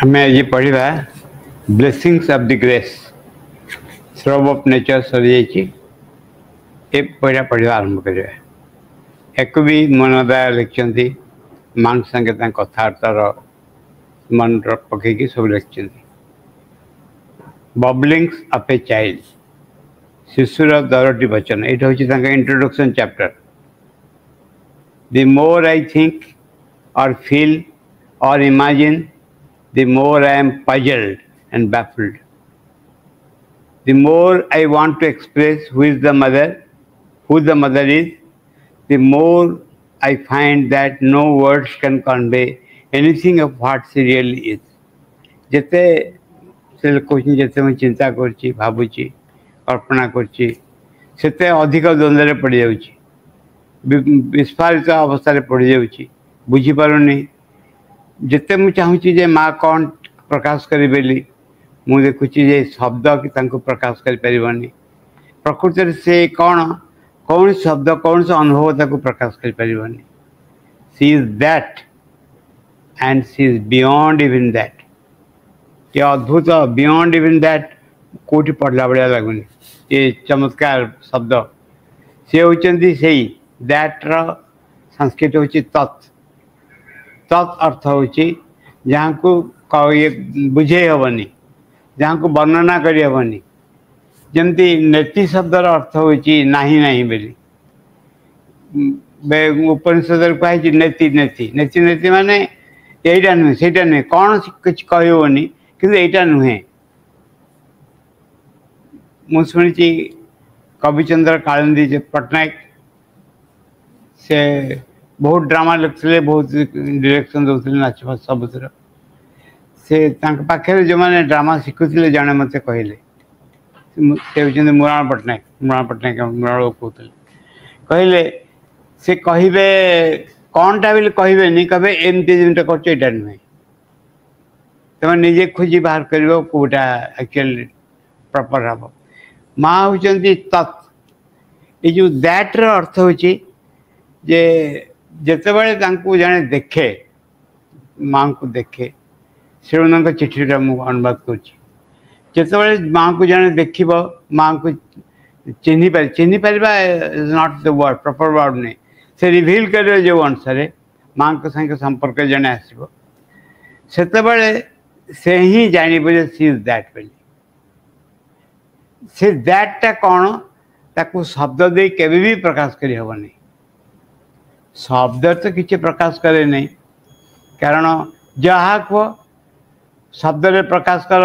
हमें ये पढ़ी रहा है ब्लेसिंग्स ऑफ द ग्रेस स्रोब ऑफ नेचर सर्जी ये पढ़ा पढ़ा आरंभ करें एक भी मनोदाय लेक्चन थी मान संगे कथबार्तार मन पकईकि सब लेखिं बबलिंग्स ऑफ ए चाइल्ड शिशुर 10टी वचन ये हूँ introduction chapter The more I think or feel or imagine, the more I am puzzled and baffled. The more I want to express who the mother is, the more I find that no words can convey anything of what she really is. जेते से question जेते मैं चिंता करची, भाबुची, कल्पना करची, सेते अधिक द्वंद्वरे पड़ जाउची विस्फारित अवस्था पड़ी जाऊँगी बुझीपारूनी जिते मुझे चाहूँगी जे माँ कौन प्रकाश करी बेली मुझे देखुची जे शब्द कि तंको प्रकाश करी परिवानी प्रकृति से कौन शब्द कौन सा अनुभव तंको प्रकाश करी परिवानी she is that and she is beyond even that क्या अद्भुत बियॉन्ड इवन दैट कोटि पढ़ला बढ़िया लगुनी ये चमत्कार शब्द से होती से ही दैट संस्कृत हूँ तत् तत् अर्थ हूँ जहाँ को ये बुझे हेनी जहाँ को वर्णना करहबनी जमती नेति शब्दर अर्थ हूँ नाही नाही बोली उपनिषद कही नेति नेति नेति नेति मान यहीटा नुहे सेटा नुहे कौन किसी कहबनी किंतु यहीटा नुहे मुझे कविचंद्र कालिंदी पटनायक से बहुत ड्रामा लिखते बहुत डायरेक्शन दौले नाच सबुत से पाखे जो मैंने ड्रामा शिखुले जड़े मत कहले से हूँ मुराल पटनायक मुराल कहते कहले से कहे कौनटा बोले कहबे कहे एमती जिनटा कर नुहे तुम निजे खोजी बाहर कर कौटा एक्चुअली प्रपर हम माँ हूँ तत् ये दैट्र अर्थ हूँ जेते बड़े जड़े देखे माँ को देखे श्रीवंद चिठीटा मुझे अनुवाद करते माँ को जड़े देख माँ को चिन्ह पार not the word proper word नहीं से रिविल करे जो अनुसार माँ को संगे संपर्क जड़े आसब से ही जानवे सी इज दैट बोली से दैटा कौन ताकू शब्द दे केवे भी प्रकाश करहबनी शब्द तो किसी प्रकाश करे नहीं कारण जहा कह शब्द प्रकाश कर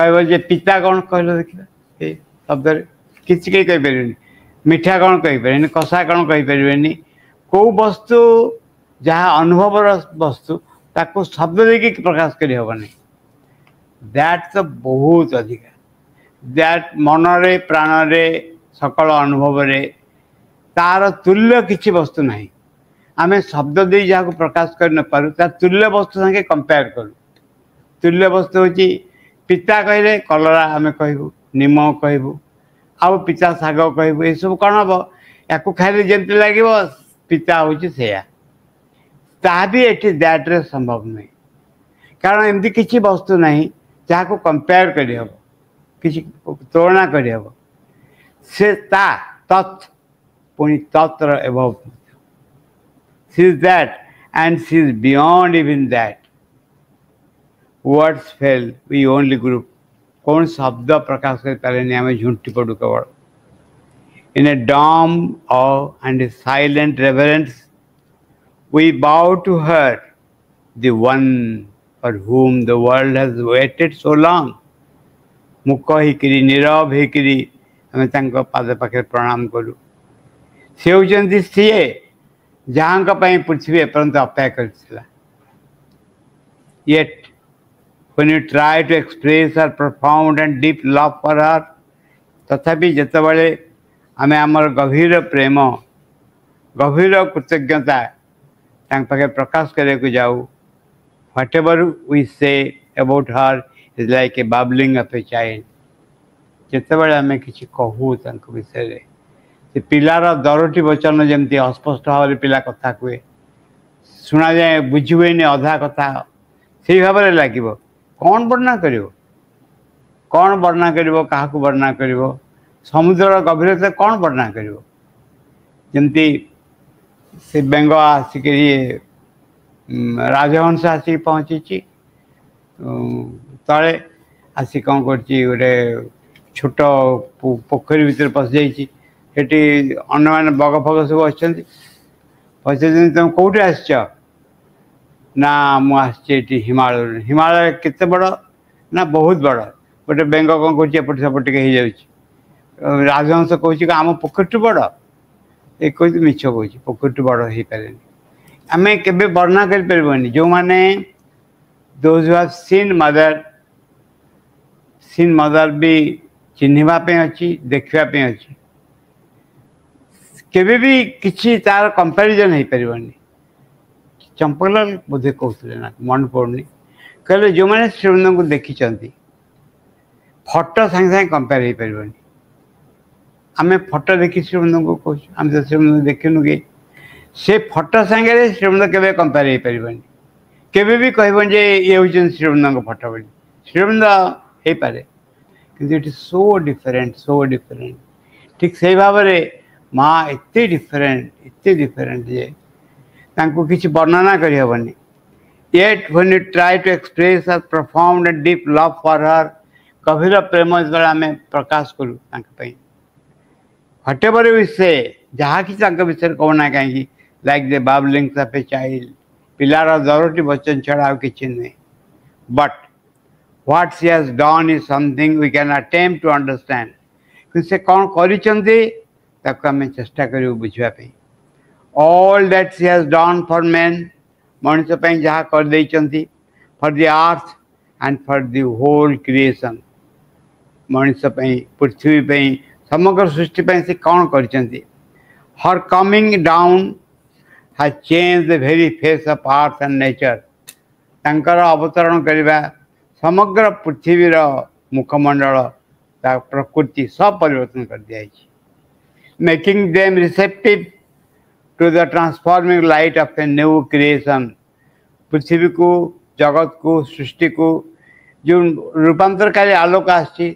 कह पिता कौन कहल देखिए शब्द किसी कहीं कहीपर मिठा कौन कहीपर कषा कौन कहीपर कौ वस्तु जहाँ अनुभवर वस्तु ताको शब्द देखिए प्रकाश करहबनी दैट तो बहुत अधिका दैट मनरे प्राणरे सकल अनुभवरे तार तुल्य किसी वस्तु ना आम शब्द दे जहाँ प्रकाश कर न पार तार तुल्य वस्तु संगे कंपेयर करूँ तुल्य वस्तु हूँ पिता कहले कलरा आम कहू निम कहू आउ पिता शाग कहू ये सब कौन हम या खाइले जमी लगे पिता हूँ से दैट्रे संभव नहीं कारण एमती किसी वस्तु ना जहाँ कंपेयर करहब किसी तुलना करहब से ता तत् पुणी तत्र above she is that and she is beyond even that words fail we only grope कौन शब्द प्रकाश कर पारे आम झुंटी पड़ू केवल in a dumb and a silent reverence we bow to her the one for whom the world has waited so long मुक होकर नीरव होकर आम पाद पाखे प्रणाम करूँ से हूँ सी जहाँ पृथ्वी एपर्त अपेक्षा yet when you try to express her profound and deep love for her तथापि जिते बड़े आम आमर गभीर प्रेम गभीर कृतज्ञता पाखे प्रकाश करने को जाऊ whatever we say about her is like a babbling of a child जिते बड़े आम किसी कहू विषय में पिलार 10टी वचन जमती अस्पष्ट भाव में पिला कथा कहे शुणा जाए बुझी हुए अधा कथा সেই ভাবে লাগিব কোন বর্ণনা করিব কাহাকু বর্ণনা করিব সমুদ্রর গভীরতা কোন বর্ণনা করিব যেমতি সে বেঙ্গ আসিকে রাজহংস আসি পৌঁছিছি তলে আসি কোন করছি ওরে ছোট পোখরি ভিতর পশি যাইছি সেটি অন্য মানে বগ ফগ সব আসছন্তি পচারছেন তুমি কোটি আসছ না মু আসছি এটি হিমালয় হিমালয় কেতে বড় না বহুত বড় গোটে বেঙ্গ কোন করছি এপট সেপট টিকে হয়ে যাচ্ছি রাজহংস কৌছি আম পোখরটি বড় এ কইতে মিছ কইছি পোখরটি বড় হয়ে পারেনি আমি কেবে বর্ণনা করে পারবনি যে মানে those who have seen mother भी चिन्हवा पे अच्छी देखवा पे अच्छी केबे भी किछि तार कंपैरिजन हे परबनी चंपलाल बोधे कहतले ना मन पड़नी कहले जो माने श्रीवंद को देखि चंती फोटो संग संग कंपेयर हे परबनी हमें फोटो देखि श्रीवंद को कहू हम जे श्रीवंद देखनु के से फोटो संग रे श्रीवंद केबे कंपेयर हे परबनी केबे भी कहबन जे ये होजन श्रीवंद को फोटो बनी श्रीवंद हे पारे कि इट इज सो डिफरेंट ठीक सही भाबरे মা এতে ডিফরেন্ট যে তাঁকু কিছু বর্ণনা করি হবনি Yet when you try to express her profound and deep love for her গভীর প্রেম দ্বারা আমি প্রকাশ করু তাঁক পাই whatever we say যাহা কি তাঁক বিষয়ে কহু না কাহিঁকি like the babblings of a child পিলার দরটি বচন ছাড়া আর কিছু নেই But what she has done is something we can attempt to understand কিন্তু সে কোন করিছন্তি ताको आम चेष्टा कर बुझापी all that she has done for man मनुष्यपाई जहाँ करदे for the earth and for the whole creation मनुष्यपाई पृथ्वीपाई समग्र सृष्टिपाई से कौन कर her coming down has change the very face of earth and nature तांकर अवतरण करवा समग्र पृथ्वीर मुखमंडल प्रकृति सब परिवर्तन कर दिया making them receptive to the transforming light of a new creation पृथ्वी को जगत को सृष्टि को जो रूपांतरकारी आलोक आसी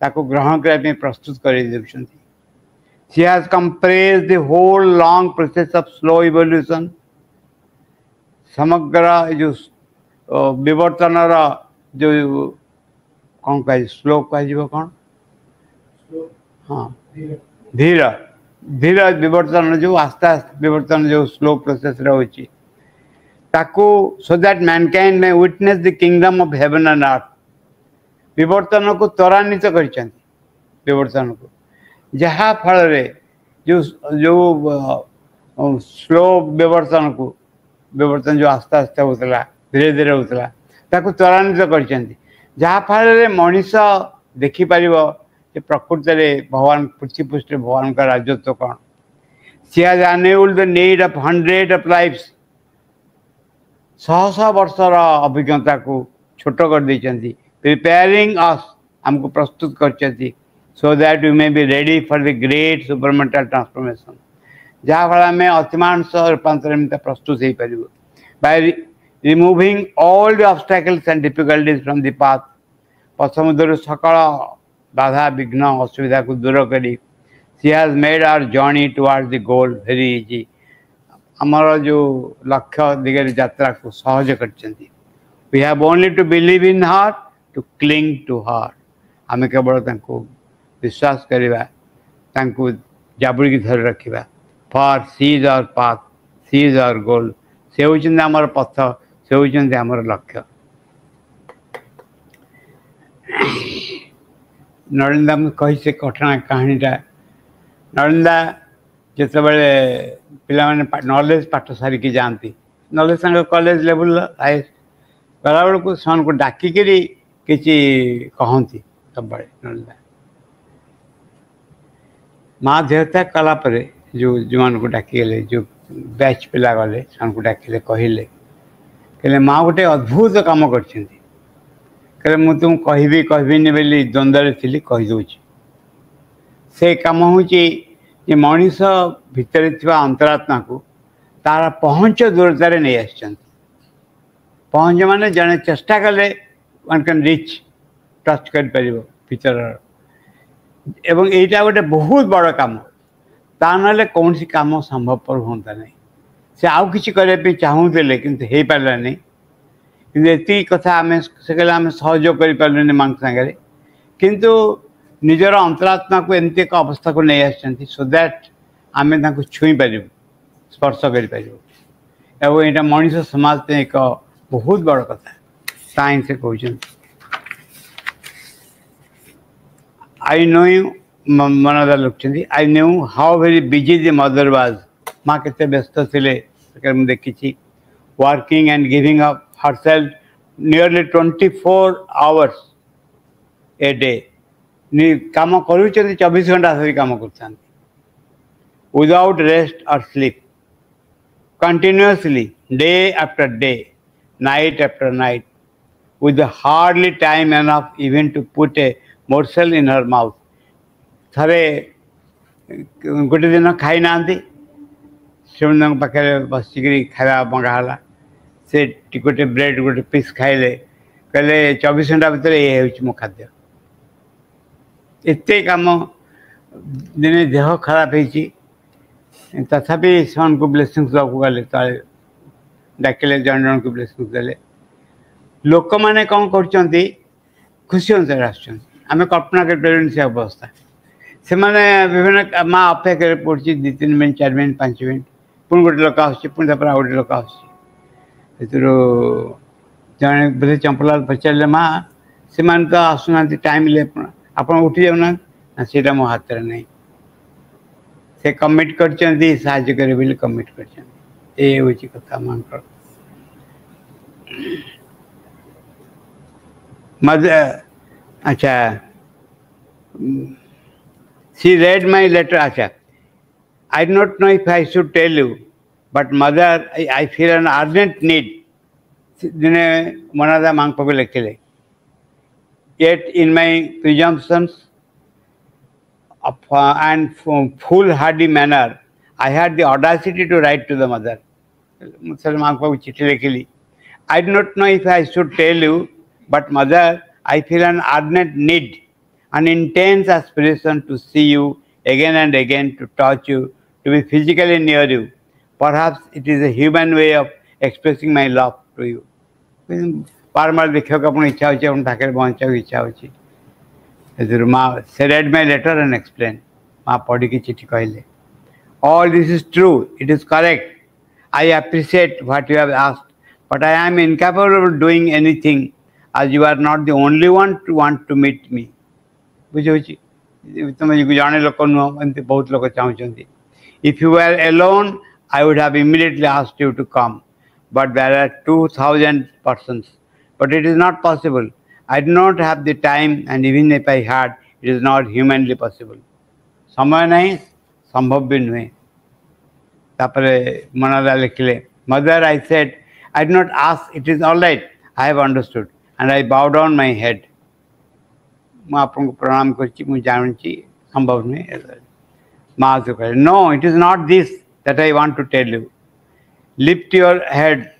ताको ग्रहण करने प्रस्तुत कर देउछंती She has compressed the whole long process of slow evolution समग्र जो विवर्तन जो कौन कह स्लो कह कौन हाँ धीरे धीरे विवर्तन जो आस्ते आस्ते विवर्तन जो स्लो प्रोसेस रही ताकू so that mankind may witness the kingdom of heaven and earth विवर्तन को त्वरान्वित करवर्तन को जहाँ फल रे जो जो स्लो विवर्तन जो आस्ते आस्ते होता धीरे धीरे होता ताकू त्वरान्वित कर जहाँ फल मनीष देखिपार प्रकृति में भगवान पृथ्वी पृष्ठ भगवान का राजत्व कौन she has enabled the need of hundred of lives सहसा वर्षर अभिज्ञता को छोट कर देती प्रिपेयरिंग अस हमको प्रस्तुत कर so that we may be ready for the great supramental transformation जहाँफल आम अतिमांस रूपांतर प्रस्तुत हो पार by removing all the obstacles and difficulties from the path पथमुद्र सकल बाधा विघ्न असुविधा को दूर करी she has made our journey towards the goal very easy आमर जो लक्ष्य दिगरे यात्रा को सहज करछंती we have only to believe in her to cling to her आम केवल तांको विश्वास करवा तांको जाबुरी की धर रखिबा for she is our path she is our goal से होचंती आमर पथ से होचंती आमर लक्ष्य नरेंदा कही से घटना कहानीटा नरेंदा जिते बड़े पे नॉलेज पाठ सारिकी जाती नॉलेज सांग कॉलेज लेवल हाएस्ट गला बेलू से डाकिक कहती सब बड़े नरेंदा माँ देहत्या कलापर जो जो मान को डाकिगले जो बैच पिला गले से डाकिले कहले कहले माँ गोटे अद्भुत काम कर कहले मु तुम कहबी कहबीन बोली द्वंद्वे थी कहीदे से कम हो मनीष भीतर अंतरात्मा को तार पहुँच दूरतार नहीं आस पहुँच माने जने चेष्टा कले वन कैन रीच टच कर पारिबो भीतर एवं एटा गोटे बहुत बड़ काम तानले कौन सी काम संभव पर होता नहीं से आउ किछि करे पे चाहूतेले किंतु हे पाला नहीं किंतु एती कथा हमें सकेला हमें सहयोग करि पालने मांग संगे किंतु निजर अंतरात्मा को एंते का अवस्था को नै आछंती सो दैट हमें ताको छुई पारिबो स्पर्श करि पारिबो एवं एटा मनुष्य समाज पे एक बहुत बड़ कथा साइंस से question I know you, Manada Lukchandi. I knew how very busy the mother was. Ma kete byasta thile, sakam dekichi, working and giving up herself nearly 24 hours a day. Ni kama karuchandi 24 ghanta sari kama karuchandi without rest or sleep, continuously, day after day, night after night, with hardly time enough even to put a morsel in her mouth. Thare gote din khai naanti shimnang pakare basigiri khaiba bangahala se gote bread gote piece khaile kale 24 घंटा भीतर ए होछ मो खाद्य एते काम दिने देह खराब हेची तथापि सन को ब्लेसिंग्स लागु गले ताले डाकले जनन को ब्लेसिंग्स देले लोक माने कोन करचंती खुशी होन राष्ट्र आमे कल्पना के प्रेजेंस अवस्था से माने विभिन्न माँ अपेक्षा करे पड़ी 2-3 मिनट 4 मिनट 5 मिनट पुन गोटे लोक आन तापर आउ गए लोक आने बोले चंपलाल पचारे माँ से मैंने तो आसुना टाइम आप उठी जाऊना से मो हाथ नहीं से कमिट कर कमिट कर कथा मान Mother Acha, she read my letter. Acha, I do not know if I should tell you, but mother, I feel an urgent need. Yet in my presumptions and foolhardy manner, I had the audacity to write to the mother. I do not know if I should tell you, but mother, I feel an ardent need, an intense aspiration to see you again and again, to touch you, to be physically near you. Perhaps it is a human way of expressing my love to you. She read my letter and explained. All this is true, it is correct. I appreciate what you have asked, but I am incapable of doing anything, as you are not the only one to want to meet me. If you were alone, I would have immediately asked you to come. But there are 2,000 persons. But it is not possible. I do not have the time, and even if I had, it is not humanly possible. Mother, I said, I do not ask. It is all right. I have understood. And I bowed down my head. No, it is not this that I want to tell you. Lift your head.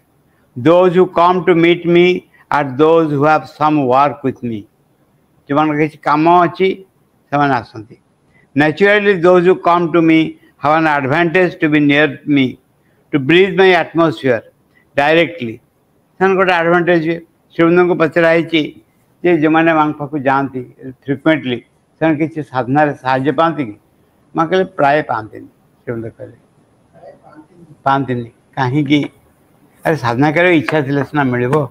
Those who come to meet me are those who have some work with me. Naturally, those who come to me have an advantage to be near me, to breathe my atmosphere directly. What advantage? शिवनंग को पचराई छी जे जमाने मांग पाकु जानती frequently सन किछि साधना रे सहाय्य पांती माकले प्राय पांती शिवनंद करे पांती काहे कि अरे साधना करे इच्छा थिलेसना मिलबो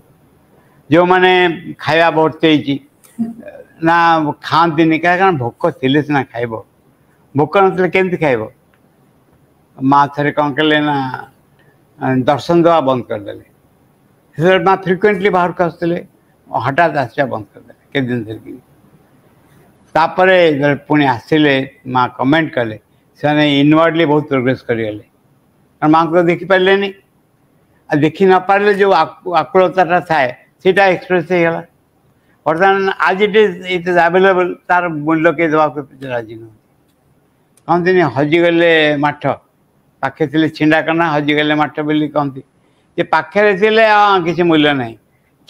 जो माने खाया बर्तई छी ना खांती नि का कारण भोक थिलेसना खाइबो भोक नथले केंती खाइबो मा थरे कंकले ना दर्शन दवा बंद कर देले सर माँ फ्रिक्वेंटली बाहर को आसले हटात आसा बंद कर के दिन धरिक तापरे जब पुणी आसले माँ कमेंट कले से इनवर्डली बहुत प्रोग्रेस करगले माँ को देखी पारे नहीं आ देखी न पारे जो आकुलता थाए सेटा एक्सप्रेस होगा बर्तमान आज इट इज अवेलेबल तार मूल्य के देवाक राजी ना कहते हजिगले मठ पाखे छिंडाकना हजिगले मठ बोली कहती ये पाखे थे किसी मूल्य ना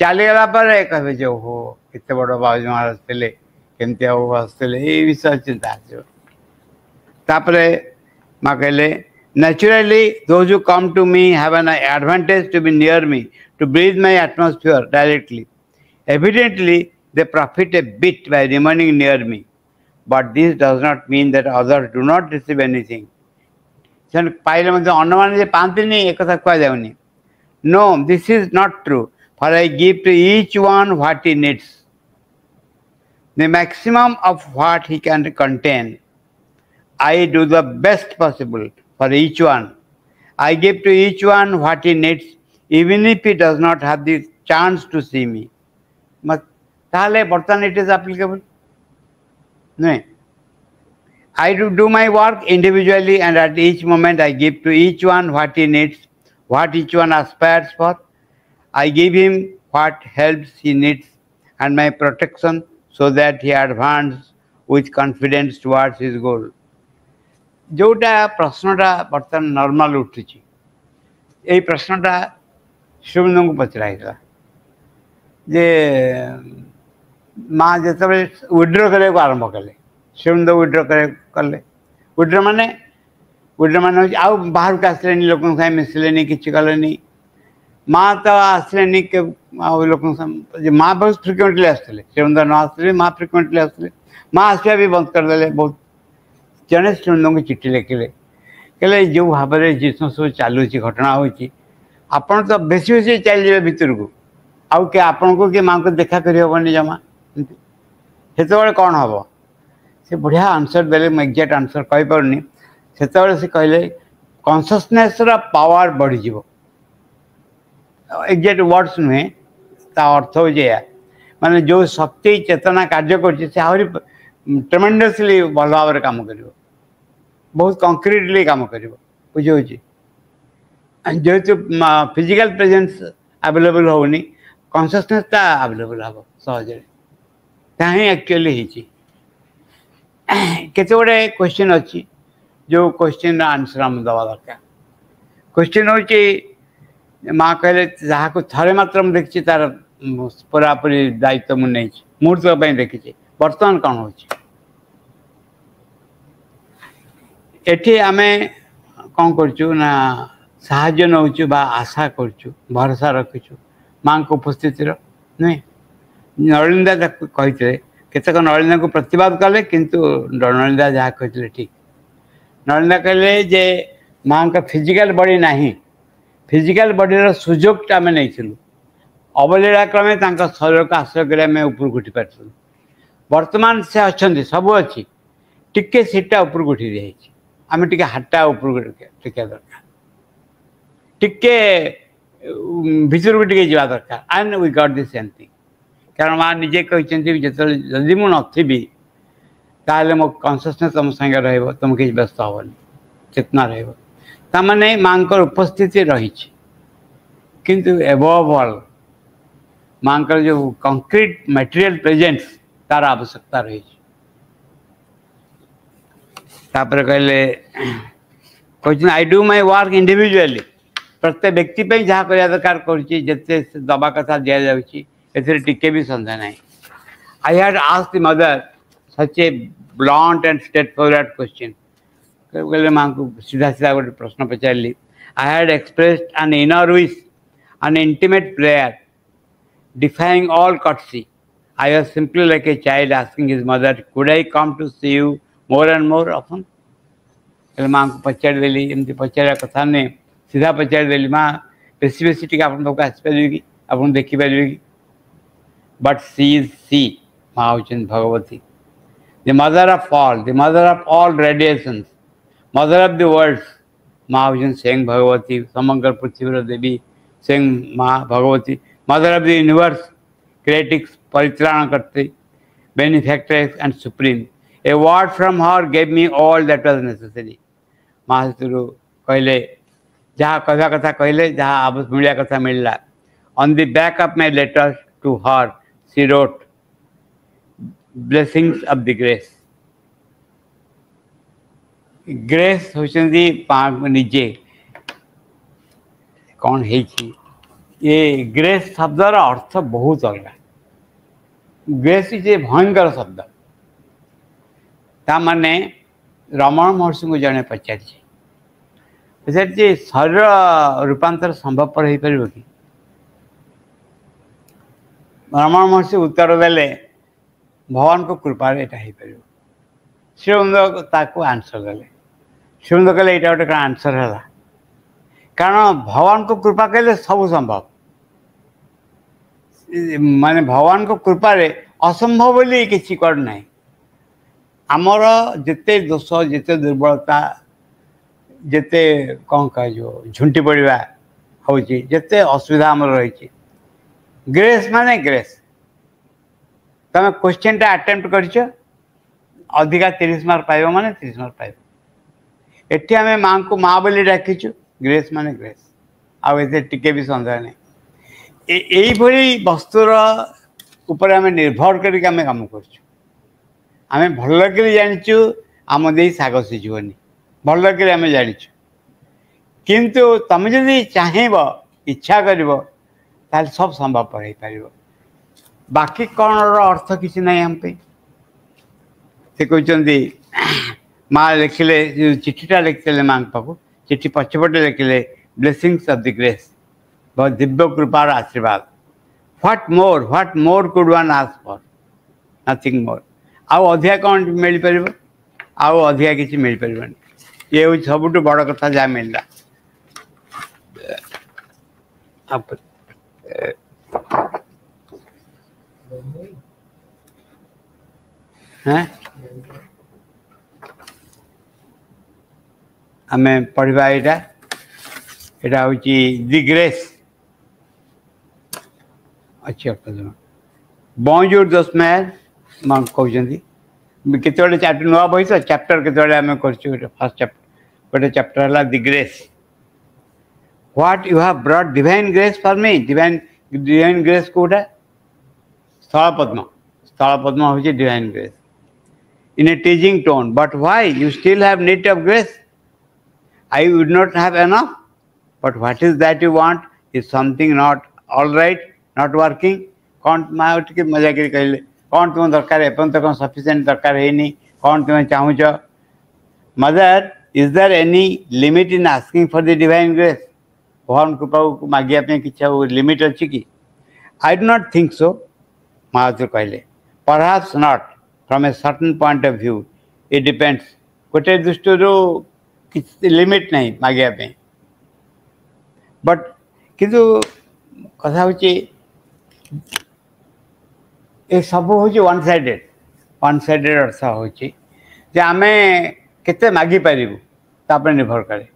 चलीगला कहे जो हो एत बड़ बाबूजी महाराज थे केमती हसुले ये विषय चिंता आसपे माँ कहले naturally those who come to me have an advantage to be near me to breathe my atmosphere directly evidently they profit a bit by remaining near me but this does not mean that others do not receive anything then paile mande anna mane je paanti ni ekatha kwa jauni no this is not true for I give to each one what he needs the maximum of what he can contain I do the best possible for each one I give to each one what he needs even if he does not have the chance to see me but tale bartan it is applicable no I do my work individually and at each moment I give to each one what he needs what each one aspires for I give him what helps he needs and my protection so that he advances with confidence towards his goal जोटा प्रश्नटा बर्तमान normal उठिछि एई प्रश्नटा शुभनंग पचराइला जे माँ जतबे withdraw करे आरंभ कले शुभनंद withdraw करे कले withdraw माने आउ बाहर का आसले नि लोकन साय मिसले नि किछि कले नि माँ तो आसले नि के आउ लोकन साय जे माँ बहुत फ्रिक्वेंटली आसले शुभनंद न आसले माँ फ्रिक्वेंटली आसले माँ आसबा भी बंद कर देले बहुत जड़े श्रीनंद चिट्ठी लिखिले कहले जो भाव में जिसमें सब चलू घटना होपन तो बेसी बेसी चलि भर को आउ के आपन को कि माँ को देखा करहबनी जमा से कौन हम से बढ़िया आंसर देले एक्जाक्ट आंसर कही पारनी से कहले कॉन्शसनेस पावर बढ़ी जीव एक्जाक्ट वर्ड्स नुहे अर्थ हो माने जो शक्ति चेतना कार्य कर आहरी ट्रेमेंडसली भल भाव काम कर बहुत कंक्रीटली काम कर बुझे जेहेतु फिजिकल प्रेजेन्स अवेलेबल होनी कॉन्शसनेसटा अवेलेबल हम सहजे ताही एक्चुअली केते गोटे क्वेश्चन अच्छी जो क्वेश्चन आंसर आम दवा दरकार क्वेश्चन हूँ माँ कहले जहाँ को थे मात्र देखी तार पूरापूरी दायित्व मुझे मुहूर्त देखी बर्तमान कौन होठी आम कौन करा साहाय्य नौचु बा आशा करूँ भरोसा रखीचु माँ को उपस्थितिर नुहे नलिंदा कहते केतक नलिंदा को प्रतिवाद कले किंतु नलिंदा जहाँ कहते ठीक नलिंदा कहले जे माँ का फिजिकल बॉडी ना फिजिकल बॉडी सुजोगटा आम नहीं अवलीला क्रमे शरीर को आश्रय करें उपरक उठी पार्लू वर्तमान से अच्छा सब अच्छी टिके सीटा ऊपर उठी दिखाई आम टे हाटा ऊपर टेकिया दरकार टिके भितर को टे जा दरकार and we got this same thing कारण माँ निजे कहते जो जदि मु नी ताल मो कॉन्शसनेस तुम संगे रम कि व्यस्त हेनी चेतना रही माँ को उपस्थिति रही किंतु एबव ऑल माँ को जो कंक्रीट मटेरियल प्रेजेंस तार आवश्यकता रही कहले कहते I do my work individually प्रत्येक व्यक्ति जहाँ करा दरकार करते दबा कथा दि जाए टिके भी सन्देह ना I had asked mother such a blunt and straightforward question कहले माँ को सीधा सीधा गोटे प्रश्न पचारि I had expressed an inner wish an intimate prayer defying all courtesy I was simply like a child asking his mother, "Could I come to see you more and more often?" Ele माँ को पचार देली एमती पचारा कथा नहीं सीधा पचार देली माँ बेसी बेसी T आप आसपारे आप देखिपारे कि बट सी इज सी माँ हूँ Bhagavati the mother of all radiations mother of the worlds माँ हूँ स्वयं भगवती समग्र पृथ्वीर देवी स्वयं माँ Bhagavati mother of the universe creatrix परित्राण करते benefactress and supreme a word from her gave me all that was necessary महासुरु कहले जहाँ कहवा कथा कहले जहाँ आवश्यक मिलिया कथा मिलला on the back of my letters to her she wrote blessings of the grace grace होचंदी पाग निजे कौन है ग्रेस शब्दर अर्थ बहुत अलग। ग्रेस इज ए भयंकर शब्द। ताने रमण महर्षि को जड़े पचारे शरीर रूपांतर संभवपर हो पार कि रमण महर्षि उत्तर देले भगवान को कृपार यहाँ हो पार। श्रीमंद आंसर देले। श्रीमंद कहले यहाँ गोटे आंसर है कारण भगवान को कृपा कले सब संभव। माने भगवान को कृपा रे असंभव बोली किसी कर ना। आमर जिते दोष जिते दुर्बलता जिते कौन कह झुंटी पड़ा हूँ जिते असुविधा आमर रही ग्रेस माने ग्रेस। तुम क्वेश्चन टा अटेम्प्ट कर अधिका 30 मार्क पाइब माने 30 मार्क पाइब। एटी आम माँ को माँ बोली डाकिचु ग्रेस माने ग्रेस। आते टिके भी सन्देह ना यही वस्तुर उपर आम निर्भर करें कम करें भल कि जाचु आम दे शाग सीझबनी भल कि आम जाचु किंतु तुम जदि चाहब इच्छा कर सब संभवपर हो पार। बाकी कौन अर्थ किसी ना आमपाई से कहते माँ लिखिले चिठीटा लिखते माँ पाक चिठी पछपटे लिखिले ब्लेसिंग्स ऑफ द ग्रेस बहुत दिव्य कृपार आशीर्वाद। What more could one ask for nothing more. आउ अधिया कौन मिल पार आउ अधिया किसी मिल पार। ये हूँ सब बड़ कथा जहाँ मिलला। आम पढ़ा यहाँ यहाँ हूँ दि ग्रेस। अच्छी अर्थ बंजूर दस महल माँ कहते केतवे चार्ट नुआ बही तो चैप्टर केतवे आम कर फर्स्ट चैप्टर गोटे चैप्टर है the grace. What you have brought divine grace for me. Divine grace कौटा स्थल पद्म हूँ divine grace. In a teasing tone but why you still have need of grace. I would not have enough, but what is that you want? Is something not all right, not working? Can't my out ki मजा कर कहले कौन तुम दरकार है अपन तक sufficient दरकार है नहीं कौन तुम्हें चाहूँच। Mother is there any limit in asking for the divine grace. भगवान कृपा को मागिया पे किछा लिमिट अछि कि। I do not think so. माँ तो कहले perhaps not from a certain point of view it depends. गोटे दृष्टि किसी लिमिट नहीं मागिया पे बट किंतु कथा हूँ ये सब हूँ वन साइडेड अर्थ हूँ जे आम के मागी पारू तापर निर्भर करे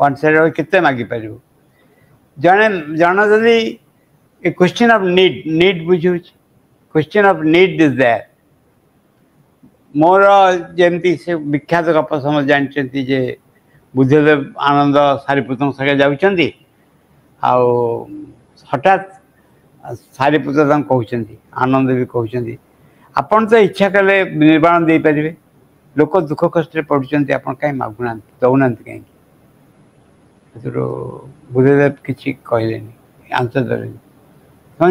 वन साइडेड केते मागी पारू। जड़े जन जदि क्वेश्चन ऑफ नीड बुझे question of need is there. मोर जमी से विख्यात गप समझ जानते जे बुद्धदेव आनंद सारीपुत सागे जाती हठात सारीपुत कहते आनंद भी कहते आपन तो इच्छा कले निर्वाण दे पारे लोक दुख कष्ट पड़ुंत आप कहीं मागुना दौना कहीं। बुद्धदेव किसी कहले आंसर दे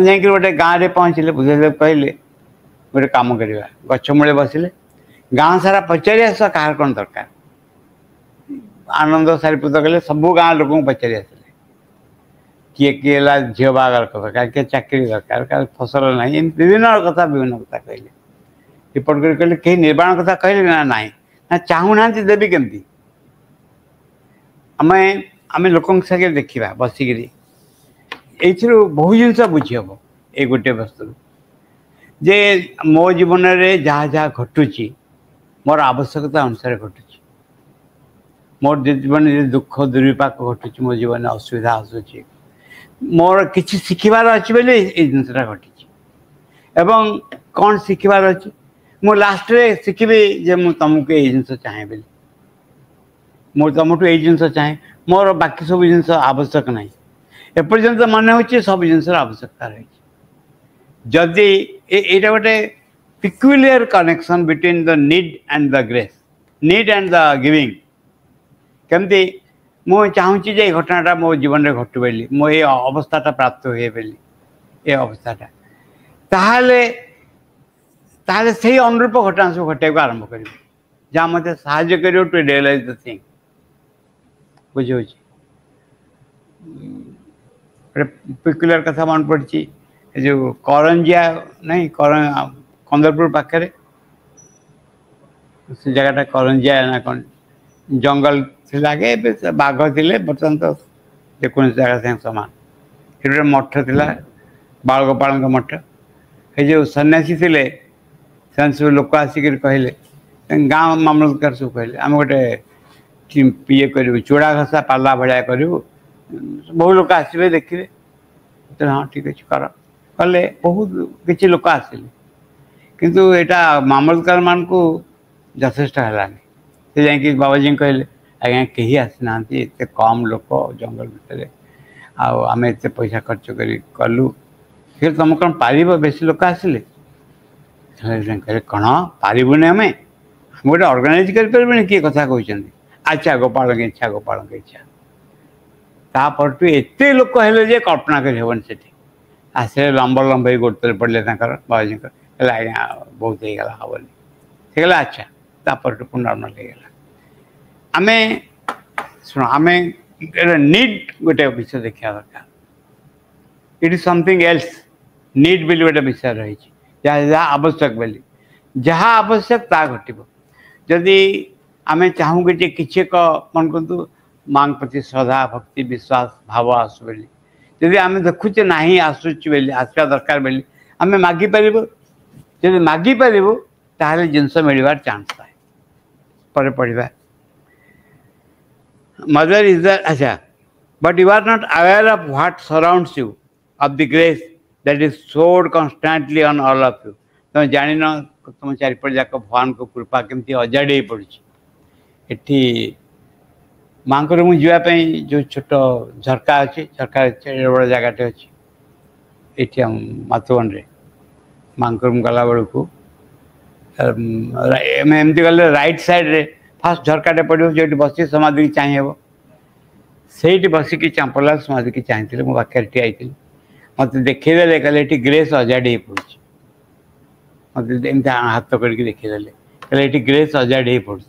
जा गोटे गाँव में पहुँचले। बुद्धदेव कहले गोटे काम करवा गछमूले बसिले गाँव सारा पचारि आस कहार कौन दरकार। आनंद सारीपुत कले सबू गाँव लोक पचारि आसिले किए किए झील बाहर दरकार किए चाकरी दरकार क्या फसल ना विभिन्न कथा कहले। रिपोर्ट कर कहले कहीं निर्वाण कथा कहले ना चाहूना देवी केमती आम आम लोक सागे देखा बसिकी यू बहु जिनस बुझी हम ये गोटे वस्तु जे मो जीवन में जहाँ जहाँ घटुची मोर आवश्यकता अनुसार घटुची। मोर जीवन दुख दुर्विपाक घटुची मो जीवन असुविधा आसुची मोर किसी शिखबार अच्छी बोले ये जिनसा घटी एवं कौन शिखबार अच्छी मो लास्ट रे शिखबी जे मु तुमको ये जिनस चाहे बोली मो तुमको ये जिनस चाहे मोर बाकी सब जिनस आवश्यक ना एपर्यंत मन हो सब जिनस आवश्यकता रही। जदि यहाँ गोटे peculiar connection between the need and the grace need and the giving. कमती More Chanchi Jay Hotana, more Jivana got to Belly, Moe Obostata Prato heavily. Eobstata Tahale Tahale say honorable Hotans of Hotegaramokari. Jamata Sajakaru to realize the thing. Bujoji Peculiar Casaman Porchi, as you Corangia, nay, Coran Condorpur Pacare Jagata Corangia and I con jungle. Lagay is a bag of delay, but sometimes the Kunzaga and Saman. He read a motorilla, Balgo Palanga motor. He used Sanasile, Sansu Lucasic Cohile, and Gam Mammal Carsukel. I'm what a Chimpia could do, Churagasa, Palavada could do. Bolucasile, the kid, the Hantikara. Ole, who Kichilucasil. Kintu eta Mammal Carmanco, the sister Halani. The Yankees Babajin Cohile. अगर कहीं असनांती इतने काम लोग को जंगल में चले आओ हमें इतने पैसा खर्च करी कलू फिर तो हमको पारी पर बेसी लोग कैसे ले लेकिन करे कहाँ पारी बुने हमें मुझे ऑर्गेनाइज करके भी नहीं किया कथा कोई चंदी अच्छा गोपाल के अच्छा ताप और तू इतने लोग को हेल्प जे कल्पना करे जीवन से ठीक ऐसे लंबा-लंबा ही गोटले पढ़ लेते हैं कर बाजी कर line I mean, need whatever picture they care. It is something else. Need will whatever picture. Jaha Abostak belly. Jaha Abostak Tagotibo. Jadi, I mean, Chahuke Kicheko, Mankundu, Mankpati Sada, Bhakti Biswas, Havas belly. Jadi, I mean, the Kuchanahi Asuch belly, Aska Carbelli. I mean, Magi Paribu. Jadi, Magi Paribu, Tahal Jinsa Medivar chance. Paripariva. Mother is there, Asha, but you are not aware of what surrounds you, of the grace that is poured constantly on all of you. So, Janino, Kutumachari Pajaka, Fanko, Kurpakimti, or Jadi Purch. Eti Mankurum Juape, Juchuto, Zarkachi, Zarkachi, Etiam Matuandre, Mankurum Galavaruku, right side. First, Jharkhand produced the Bossi Samadhi Chanyevo. Say the Bossiki Champola Samadhi Chantil, Makatil, but the Kerala Kaleti Grace or Jadi Puch. But the Imtahatoki the Kerala Kaleti Grace or Jadi Puch.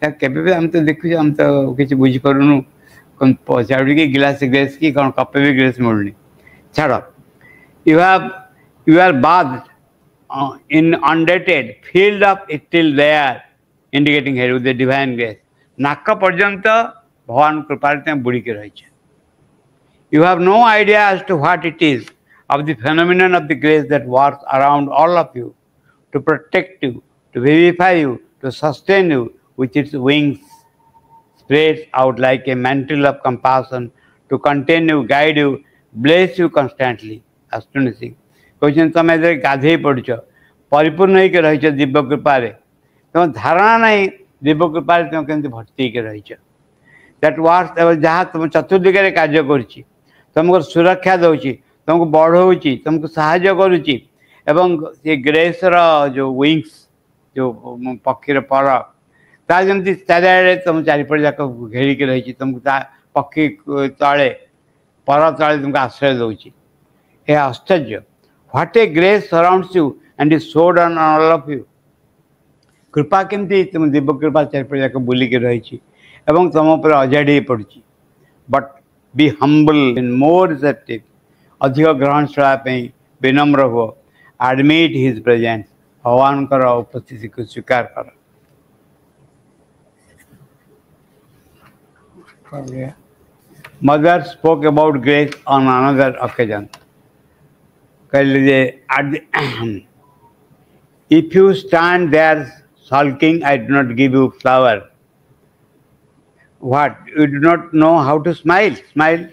That capable until the Kucham to Kichibujikorunu, Composariki Gilasi Greski, on Kapavi Grace Murni. Chara, you are bathed in undated field of it till there. Indicating here with the divine grace. Nakka parjanta bhavan kriparitam budike rahiche. You have no idea as to what it is of the phenomenon of the grace that works around all of you, to protect you, to vivify you, to sustain you with its wings, spreads out like a mantle of compassion to contain you, guide you, bless you constantly. Astonishing. Question samayadere gadhei paducho, paripurna hoike rahiche divya kripare. Dharana Dibokupal can the Bhati. That was ever Jahat Chaturika Kaja Gorchi, some go Surakadochi, some go Borhochi, some go Sahaja Goruchi, among the Gracera, your wings, your Pakirapara. Thousand the Sadare, some Charipajak of Gerikarachi, some Paki Tare, Paratarism Gasadochi. A astagio. What a grace surrounds you and is sowed on all of you. Kripa kemti tum dibya kripa charya ko boli ke rahichi ebang tamo par ajadi padchi, but be humble and more receptive. Adhika grahan shraya pe vinamra ho, admit his presence, avan karo upasthiti ko swikar karo. Mother spoke about grace on another occasion. If you stand there sulking, I do not give you flower. What? You do not know how to smile. Smile.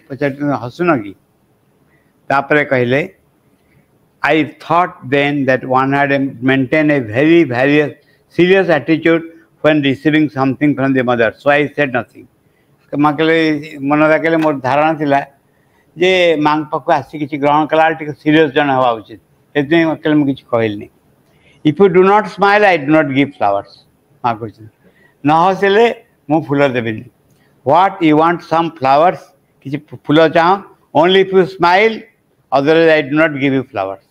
I thought then that one had to maintain a very serious attitude when receiving something from the mother. So I said nothing. If you do not smile, I do not give flowers. Now, I will give flowers. what you want, some flowers, only if you smile, otherwise I do not give you flowers.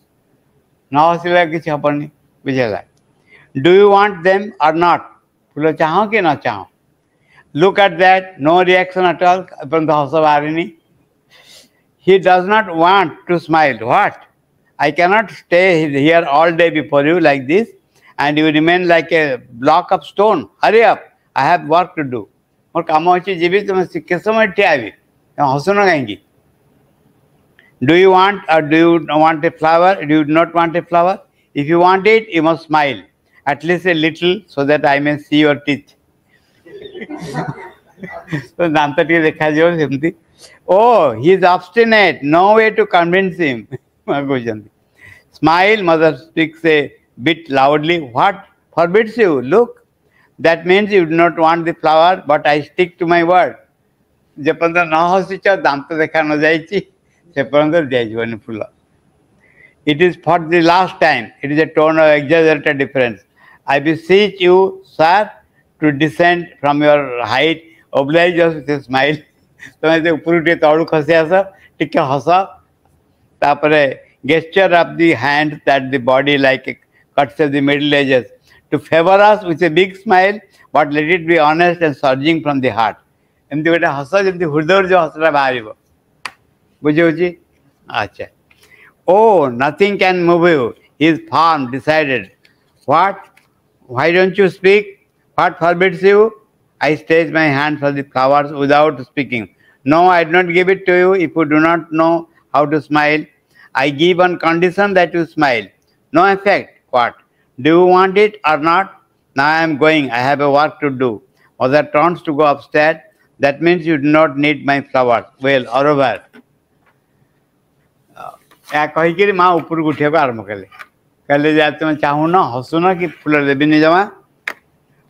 Do you want them or not? Look at that, no reaction at all from the house of Arini. He does not want to smile. What? I cannot stay here all day before you like this, and you remain like a block of stone. Hurry up, I have work to do. Do you want or do you want a flower? Do you not want a flower? If you want it, you must smile. At least a little, so that I may see your teeth. Oh, he is obstinate. No way to convince him. Smile, mother speaks a bit loudly. What forbids you? Look, that means you do not want the flower, but I stick to my word. It is for the last time. It is a tone of exaggerated difference. I beseech you, sir, to descend from your height. Oblige us with a smile. Gesture of the hand that the body like cuts of the Middle Ages. To favor us with a big smile, but let it be honest and surging from the heart. Oh, nothing can move you. He is firm, decided. What? Why don't you speak? What forbids you? I stretch my hand for the flowers without speaking. No, I do not give it to you if you do not know how to smile. I give on condition that you smile. No effect. What? Do you want it or not? Now I am going. I have a work to do. Mother turns to go upstairs. That means you do not need my flowers. Well, or over.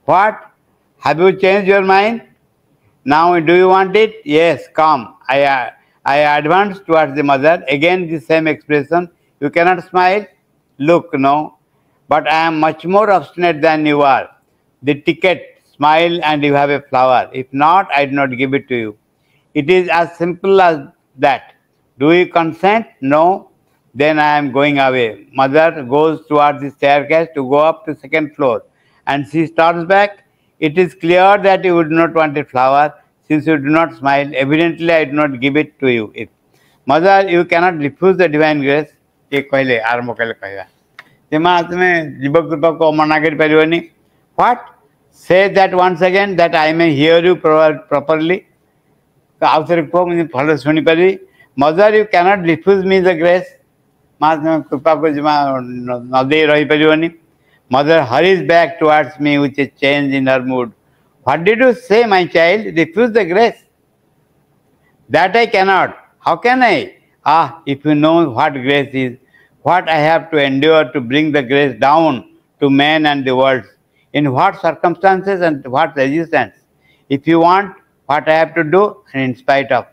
What? Have you changed your mind? Now do you want it? Yes, come. I advance towards the mother. Again the same expression. You cannot smile? Look, no. But I am much more obstinate than you are. The ticket, smile and you have a flower. If not, I do not give it to you. It is as simple as that. Do you consent? No. Then I am going away. Mother goes towards the staircase to go up to second floor. And she starts back. It is clear that you would not want a flower. Since you do not smile, evidently I do not give it to you. Mother, you cannot refuse the divine grace. What? Say that once again that I may hear you properly. Mother, you cannot refuse me the grace. Mother hurries back towards me with a change in her mood. What did you say, my child? Refuse the grace. That I cannot. How can I? Ah, if you know what grace is, what I have to endure to bring the grace down to men and the world, in what circumstances and what resistance. If you want, what I have to do, and in spite of.